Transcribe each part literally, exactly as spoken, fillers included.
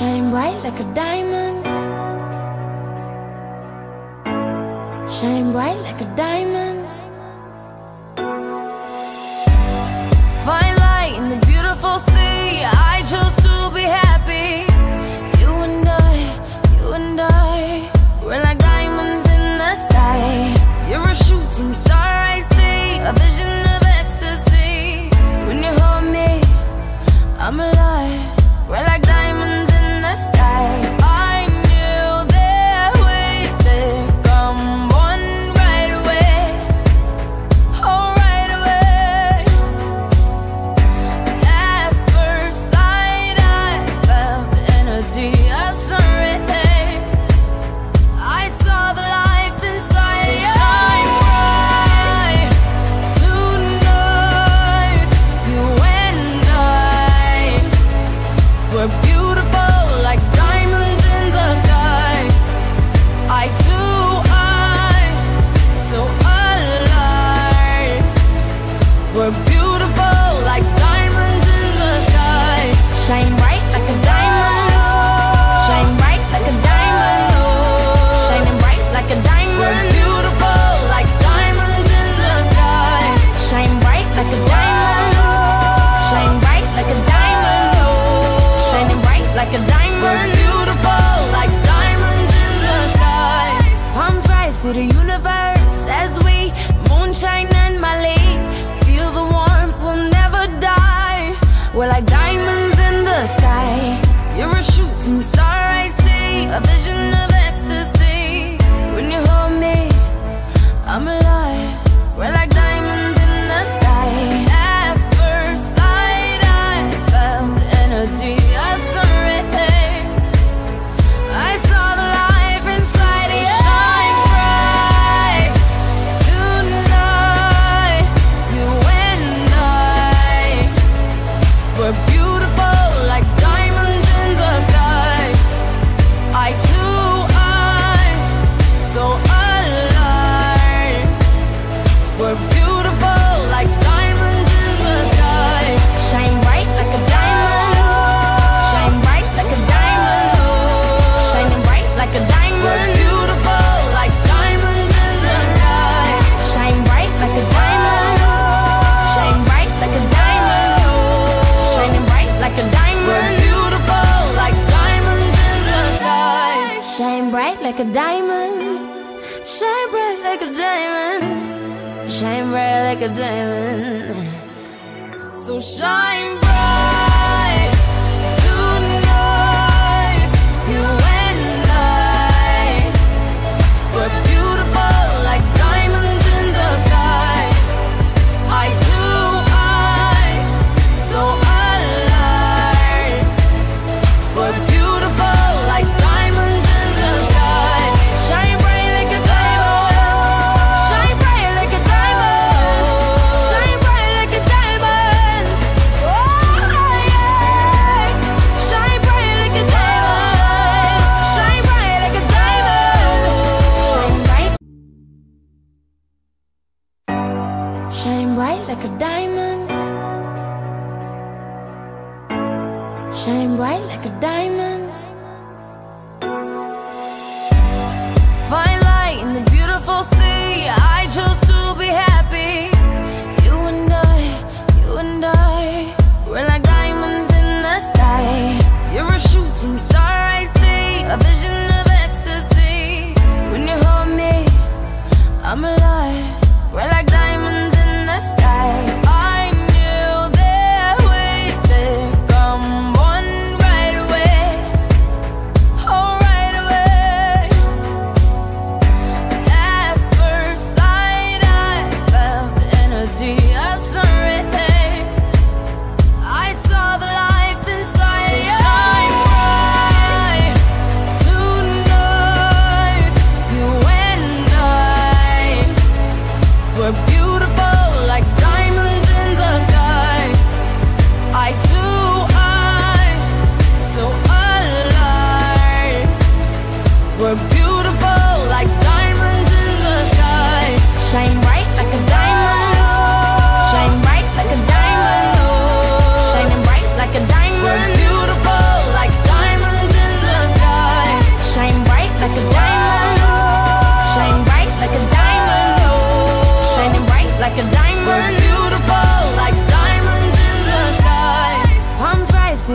Shine bright like a diamond. Shine bright like a diamond. Find light in the beautiful sea. I chose to be happy. You and I, you and I, we're like diamonds in the sky. You're a shooting star, I see a vision of ecstasy. When you hold me, I'm alive. We're like diamonds.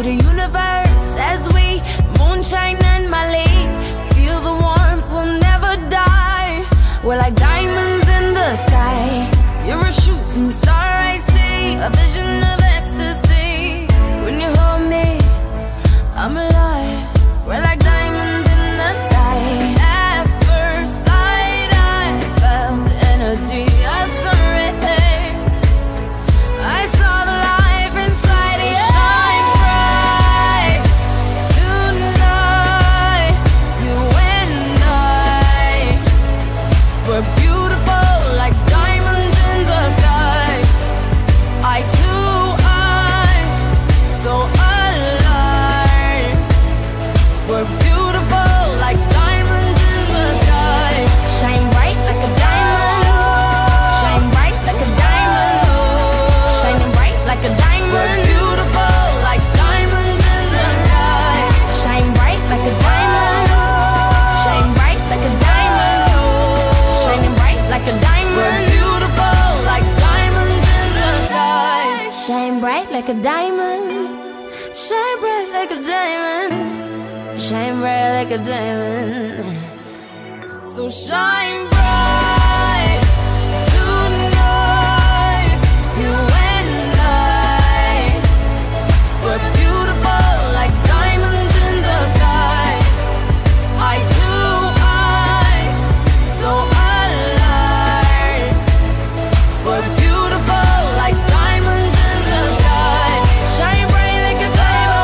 the universe as we moonshine and Malay. Feel the warmth, we'll never die. We're like diamonds in the sky. You're a shooting star, I see, a vision of ecstasy. When you hold me, I'm alive. We're like diamonds in the sky. At first sight, I felt the energy of surrender. I saw the life inside you. So shine bright tonight. You and I were beautiful like diamonds in the sky. I too am so alive. We're beautiful like diamonds in the sky. Shine bright like a diamond. Shine bright like a diamond. Shining bright like a diamond. We're beautiful like diamonds in the sky. Shine bright like a diamond. Shine bright like a diamond. Shining bright like a diamond. We're beautiful like diamonds in the sky. Shine bright like a diamond. Shine bright like a diamond. Shine bright like a diamond. So shine bright tonight. You and I were beautiful like diamonds in the sky. I too am so alive. We're beautiful like diamonds in the sky. Shine bright like a diamond. Shine bright like a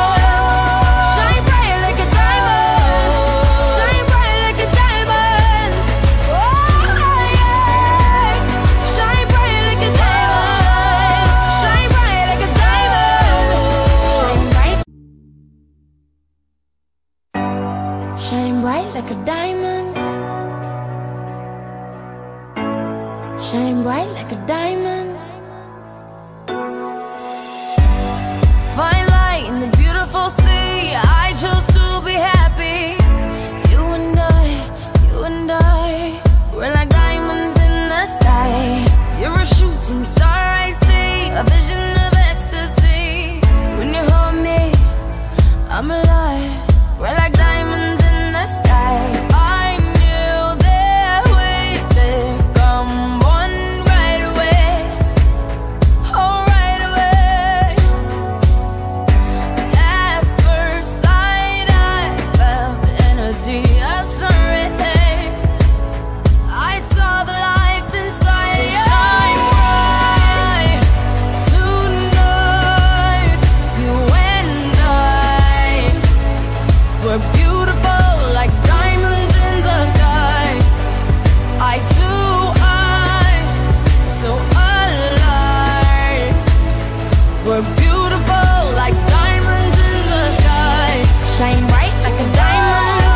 diamond. Shine bright like a diamond. Oh yeah. Shine bright like a diamond. Shine bright like a diamond. Shine bright. Shine bright like a diamond. Shine bright like a diamond. Find light in the beautiful sea. I chose to be happy. You and I, you and I, we're like diamonds in the sky. You're a shooting star, I see, a vision of ecstasy. When you hold me, I'm alive. We're like diamonds in the sky. I knew that we'd become one right away. Oh, right away. At first sight, I felt the energy of sunrise. I saw the life inside you. So shine bright tonight. You and I were beautiful like diamonds in the sky. I too am so alive. We're beautiful like diamonds in the sky. Shine bright like a diamond. Shine bright like a diamond. Shining bright like a diamond. We're beautiful like diamonds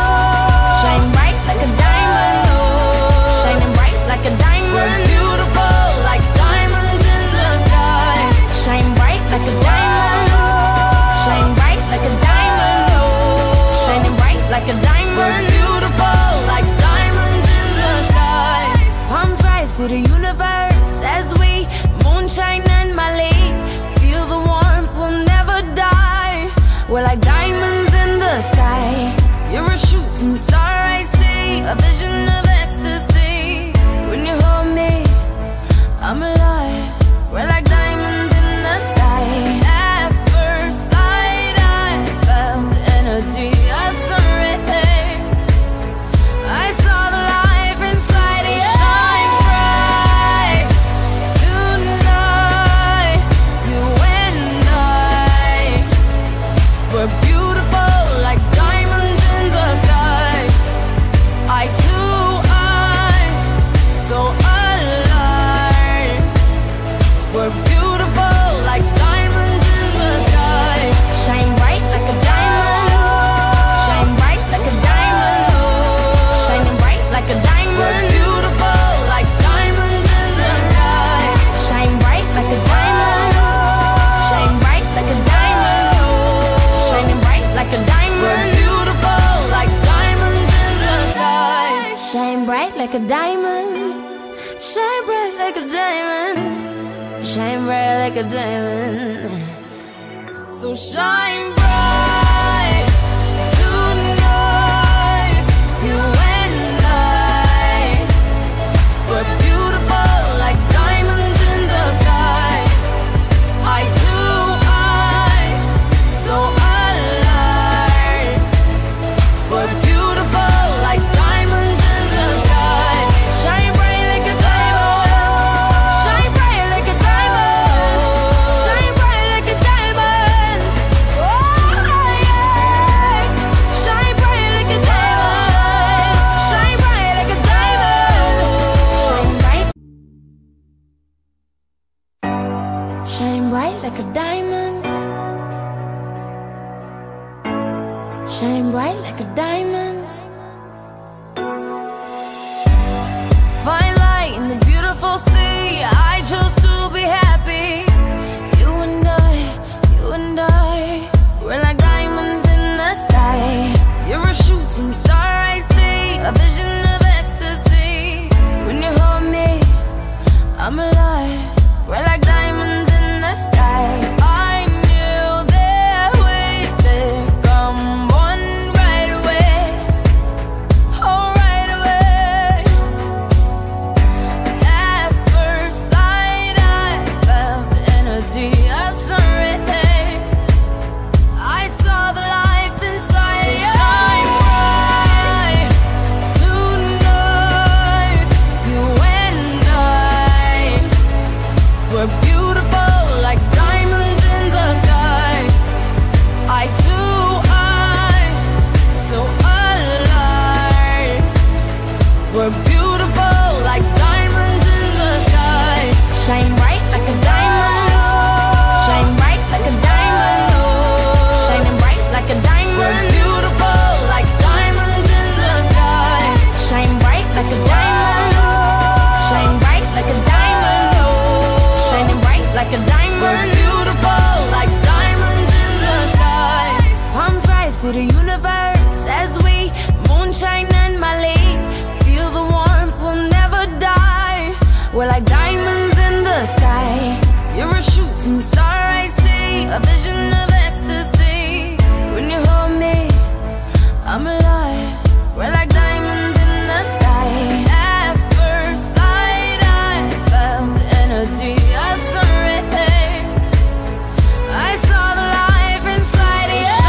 in the sky. Shine bright like a diamond. Shine bright like a diamond. Shining bright like a diamond. We're beautiful like diamonds in the sky. Palms rise to the universe as we moonshine and Malay. Feel the warmth, we'll never die. We're like diamonds in the sky. You're a shooting star, I see, a vision of ecstasy. When you hold me, I'm alive. We're like diamonds in the sky. At first sight, I felt the energy of sunrise. I saw the life inside you. Shine bright tonight. You and I were beautiful like diamonds in the sky. I too am so alive. We're beautiful like diamonds in the sky. Shine bright like a diamond. Shine bright like a diamond. Shining bright like a We're diamond. beautiful like diamonds in the sky. Shine bright like a diamond. Shine bright like a diamond. Shining bright like a We're diamond. beautiful like diamonds in the sky. Shine bright like a diamond. Shine bright like a diamond. Shine bright like a diamond. So shine bright. shine bright like a diamond. Find light in the beautiful sea. I chose to be happy. You and I, you and I, we're like diamonds in the sky. You're a shooting star I see, a vision of ecstasy. When you hold me, I'm alive. We're like diamonds in the sky. To the universe as we moonshine and Mali, feel the warmth, we'll never die. We're like diamonds in the sky. You're a shooting star I see, a vision of ecstasy. When you hold me, I'm alive. We're like diamonds in the sky. At first sight I felt the energy of sunrise. I saw the life inside you.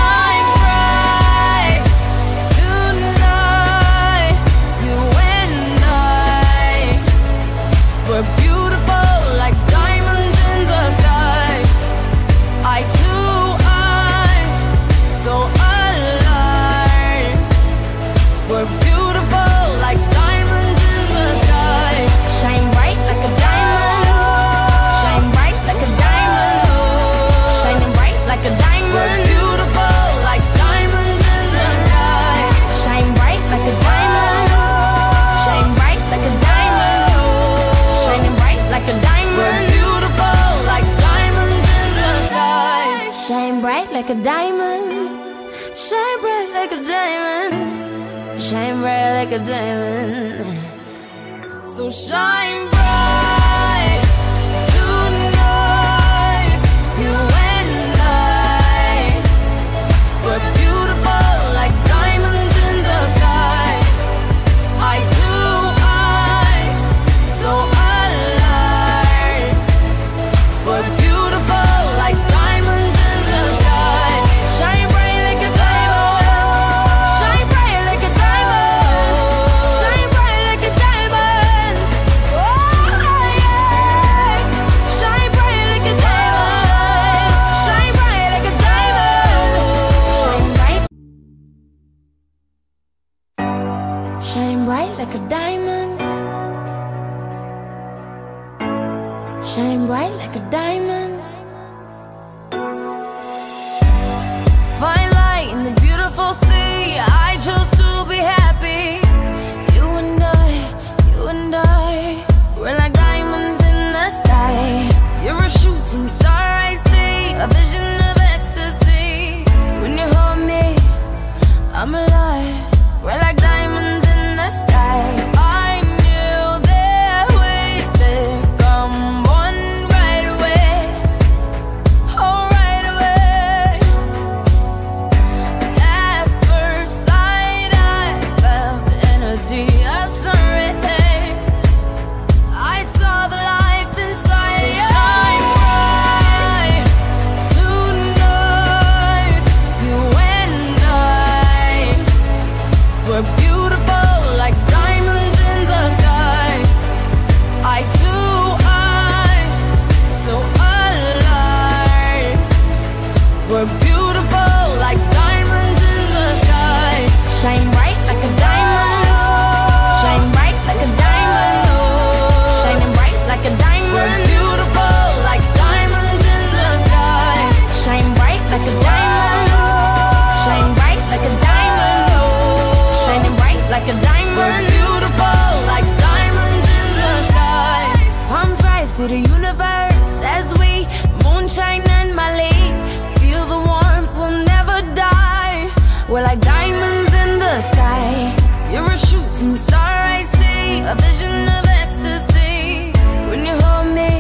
Like a diamond, shine bright like a diamond, shine bright like a diamond. So shine bright tonight, you and I, we're beautiful like diamonds in the sky. I too, I, so alive, we're beautiful like diamonds. Shine bright like a diamond. Shine bright like a diamond. Find light in the beautiful sea. I chose to be happy. You and I, you and I, we're like diamonds in the sky. You're a shooting star I see, a vision of ecstasy. When you hold me, I'm alive. We're like diamonds in the sky. I knew that we'd become one right away. Oh, right away. At first sight I felt the energy of sunrise. I saw the life inside you. So shine bright tonight, you and I, we're beautiful like diamonds in the sky. I too, I, so alive. We're beautiful like diamonds in the sky. Shine bright like a diamond. Shine bright like a diamond. Shining bright like a diamond. We're beautiful like diamonds in the sky. Shine bright like a diamond. Shine bright like a diamond. like a diamond, shining bright like a diamond. We're beautiful like diamonds in the sky. Palms rise to the universe as we moonshine and Mali. Feel the warmth, we'll never die. We're like diamonds in the sky. You're a shooting star I see, a vision of ecstasy. When you hold me,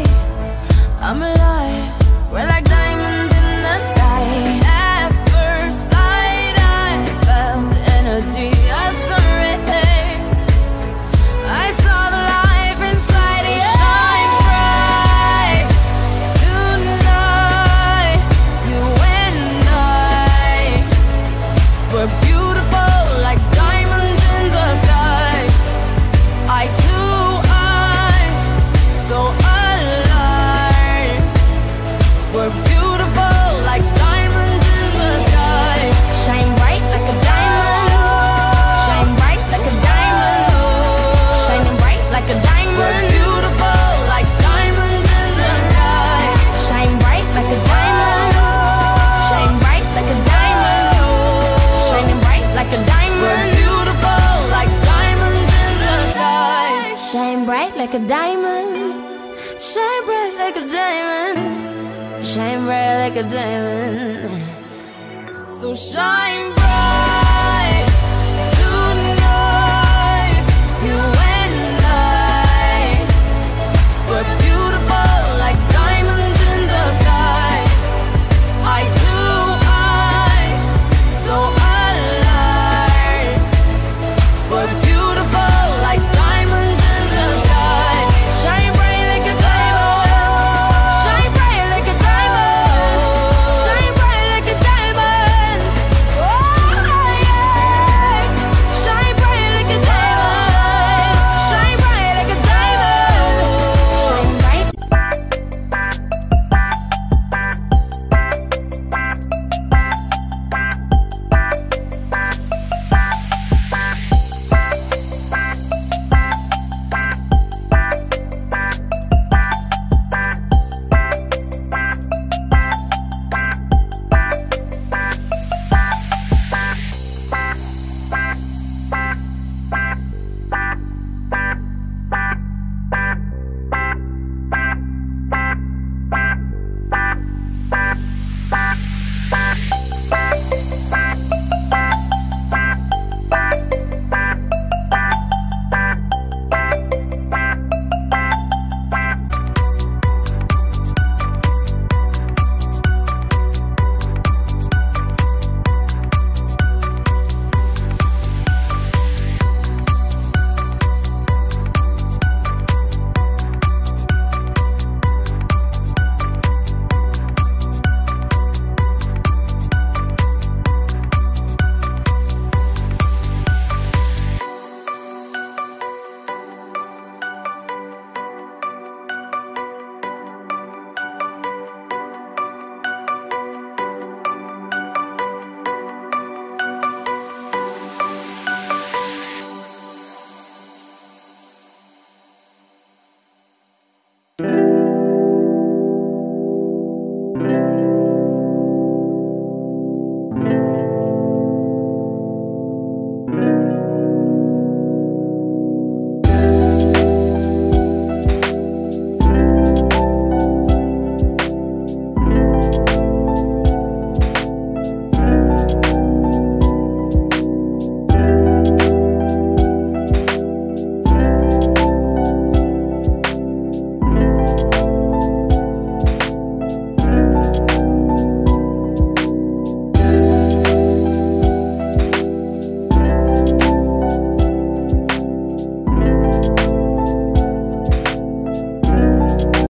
I'm alive. We're like diamonds in the sky. At first sight, I felt the energy of sunrise. I saw the life inside of you. Shine bright tonight, you and I. We're beautiful like diamonds in the sky. I too am so alive. We're beautiful like diamonds in the sky. Shine bright like a diamond. Shine bright like a diamond. Shining bright like a diamond. We're beautiful like diamonds in the sky. Shine bright like a diamond. Shine bright like a diamond. Shining bright like a diamond. We're beautiful like diamonds in the sky. Shine bright like a diamond. Shine bright like a diamond. Shine bright like a diamond. So shine bright.